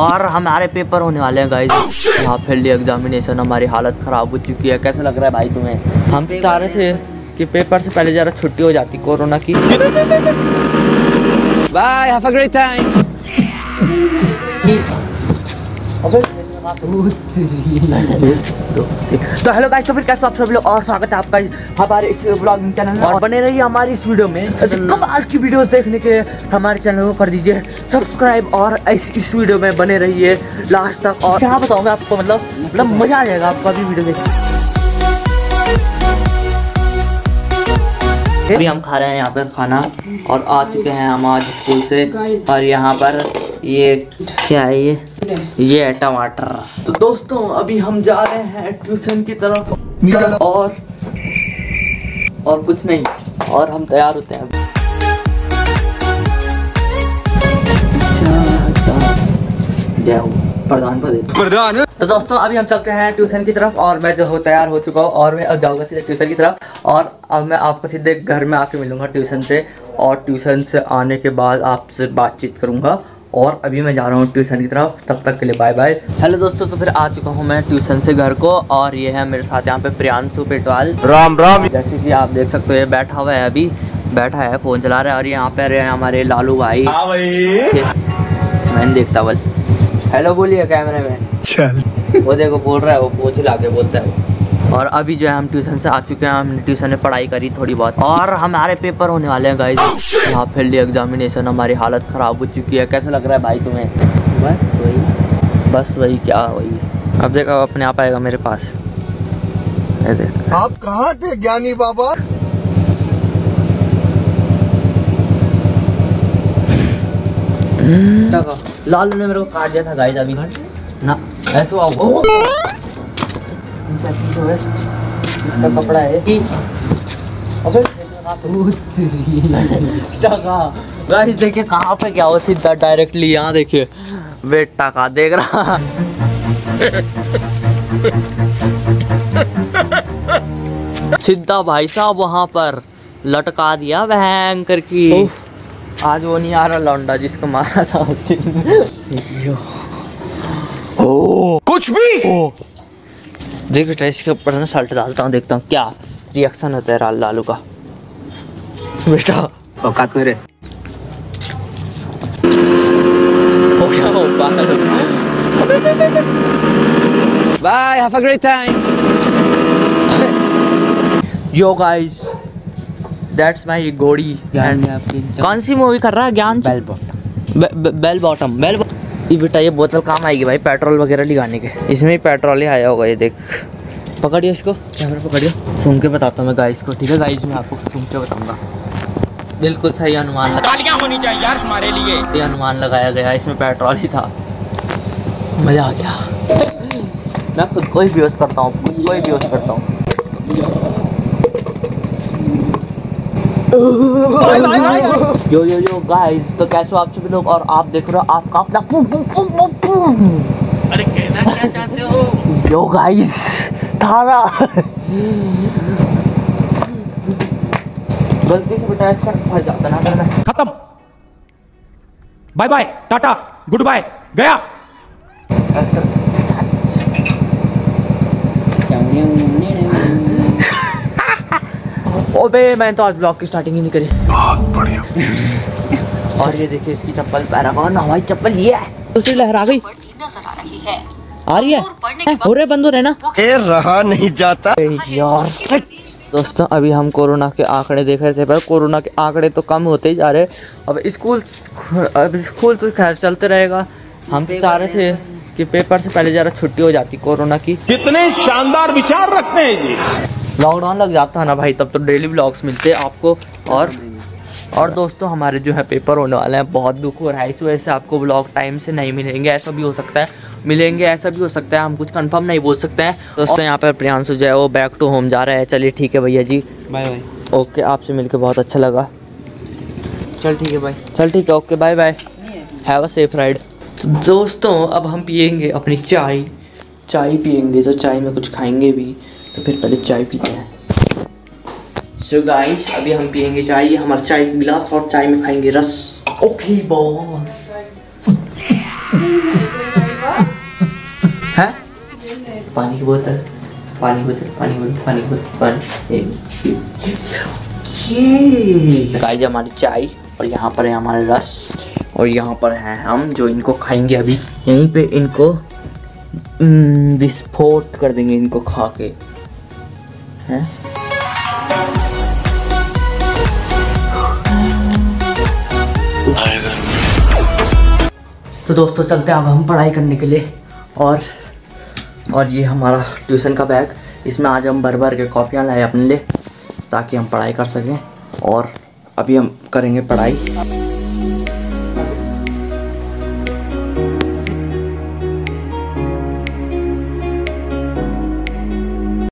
और हमारे पेपर होने वाले हैं गाइज। यहाँ फील्ड एग्जामिनेशन, हमारी हालत ख़राब हो चुकी है। कैसा लग रहा है भाई तुम्हें? हम चाह रहे थे कि पेपर से पहले ज़रा छुट्टी हो जाती कोरोना की। Bye, have a great time. तो हेलो गाइज, तो फिर कैसे आप सब लोग, और स्वागत है आपका हमारे इस ब्लॉगिंग चैनल में। और बने रहिए हमारी इस वीडियो में। कमाल की वीडियोस देखने के लिए हमारे चैनल को कर दीजिए सब्सक्राइब, और इस वीडियो में बने रहिए लास्ट तक। और क्या बताऊँगा आपको, मतलब मज़ा आ जाएगा आपका भी वीडियो देख। अभी हम खा रहे हैं यहाँ पर खाना, और आ चुके हैं हम आज स्कूल से। और यहाँ पर ये क्या है, ये है टमाटर। तो दोस्तों अभी हम जा रहे हैं ट्यूशन की तरफ, और कुछ नहीं, और हम तैयार होते हैं। जय हो प्रधान प्रधान। तो दोस्तों अभी हम चलते हैं ट्यूशन की तरफ, और मैं जो हो तैयार हो चुका हूँ, और मैं अब जाऊँगा सीधे ट्यूशन की तरफ। और अब मैं आपको सीधे घर में आके मिलूँगा ट्यूशन से, और ट्यूशन से आने के बाद आपसे बातचीत करूँगा। और अभी मैं जा रहा हूँ ट्यूशन की तरफ, तब तक के लिए बाय बाय। हेलो दोस्तों, तो फिर आ चुका हूँ मैं ट्यूशन से घर को, और ये है मेरे साथ यहाँ पे प्रियांशु पेटवाल। राम राम। जैसे कि आप देख सकते हो, ये बैठा हुआ है, अभी बैठा है फोन चला रहा है। और यहाँ पे हमारे लालू भाई, मैं देखता बल हेलो बोलिए कैमरे में चल, वो देखो बोल रहा है, वो पूछ ला के बोलता है। और अभी जो है हम ट्यूशन से आ चुके हैं। हमने ट्यूशन में पढ़ाई करी थोड़ी बहुत, और हमारे पेपर होने वाले हैं गाइज। यहाँ फील्ड एग्जामिनेशन, हमारी हालत ख़राब हो चुकी है। कैसा लग रहा है भाई तुम्हें? बस वही क्या वही। अब देखो अपने आप आएगा मेरे पास। आप कहाँ थे ज्ञानी बाबा? लालू ने मेरे को काट दिया था गाइज अभी ना। ऐसा इसका कपड़ा है गाइज। देखिए कहाँ पे क्या हो, सीधा डायरेक्टली यहाँ देखिए बेटा का देख रहा। सीधा भाई साहब वहाँ पर लटका दिया बहन करके। आज वो नहीं आ रहा लौंडा जिसको मारा था। ओ कुछ भी देखो, टेस्ट के ऊपर ना साल्ट डालता हूँ, देखता हूँ क्या रिएक्शन होता है लालू का। बेटा औकात मेरे हो क्या हो bye, have a great time. Yo guys, That's my गोड़ी। कौन सी मूवी कर रहा है ज्ञान? Bell bottom. ये बेटा ये बोतल काम आएगी भाई पेट्रोल वगैरह लगाने के, इसमें ही पेट्रोल ही आया होगा। ये देख, पकड़ियो इसको, कैमरा पकड़ियो, सूंघ के बताता हूँ मैं गाइस को। ठीक है गाइस, मैं आपको सूंघ के बताऊँगा। बिल्कुल सही अनुमान होनी चाहिए यार हमारे लिए। ये अनुमान लगाया गया, इसमें पेट्रोल ही था। मज़ा आ गया। मैं खुद को ही बेहोश करता हूँ, खुद को ही बेहोश करता हूँ। यो यो यो गाइस, तो कैसे हो आप सभी लोग? और आप देख रहे हो आपका अपना पुम पुम पुम पुम। अरे कहना क्या चाहते हो? यो गाइस थारा गलती से बेटा इसका फंस जाता ना करना। खत्म, bye bye, tata, good bye, गया। ओबे मैंने तो आज ब्लॉग की स्टार्टिंग ही नहीं करी। बहुत बढ़िया। और ये देखिए इसकी चप्पल, पैरागॉन हमारी चप्पल ये है। दूसरी लहर आ गई, आ रही है, हो रहे बंद हो रहे ना, रहा नहीं जाता यार। दोस्तों अभी हम कोरोना के आंकड़े देख रहे थे, पर कोरोना के आंकड़े तो कम होते ही जा रहे। अब स्कूल तो खैर चलते रहेगा। हम तो चाह रहे थे कि पेपर से पहले जरा छुट्टी हो जाती कोरोना की। कितने शानदार विचार रखते हैं जी। लॉकडाउन लग जाता है ना भाई, तब तो डेली ब्लॉग्स मिलते हैं आपको। और दोस्तों हमारे जो है पेपर होने वाले हैं, बहुत दुख हो रहा है इस वजह से। आपको ब्लॉग टाइम से नहीं मिलेंगे, ऐसा भी हो सकता है मिलेंगे, ऐसा भी हो सकता है, हम कुछ कंफर्म नहीं बोल सकते हैं। दोस्तों यहाँ पर प्रियांशु जो है वो बैक टू होम जा रहा है। चलिए ठीक है भैया जी, बाय बाय। ओके, आपसे मिलकर बहुत अच्छा लगा। चल ठीक है भाई, चल ठीक है, okay bye bye, have a safe ride. दोस्तों अब हम पियेंगे अपनी चाय पियेंगे, तो चाय में कुछ खाएँगे भी, तो फिर पहले चाय पीते हैं। सो गाइस अभी हम पियेंगे चाय, हमारा चाय गिलास, और चाय में खाएंगे रस। Okay boss. है पानी की बोतल, पानी की बोतल, पानी की बोतल, पानी की बोतल, पानी। ये गाइस हमारी चाय और यहाँ पर है हमारे रस और यहाँ पर हैं हम जो इनको खाएंगे अभी। यहीं पे इनको विस्फोट कर देंगे इनको खा के, हैं। तो दोस्तों चलते हैं अब हम पढ़ाई करने के लिए। और ये हमारा ट्यूशन का बैग, इसमें आज हम भर भर के कॉपियाँ लाए अपने लिए ताकि हम पढ़ाई कर सकें। और अभी हम करेंगे पढ़ाई।